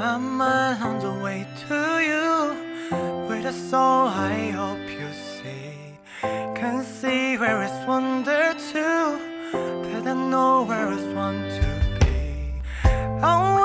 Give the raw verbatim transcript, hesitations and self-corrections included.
my mind on the way to you with a soul I hope you see. Can see where it's wonder to, but I know where it's want to be. I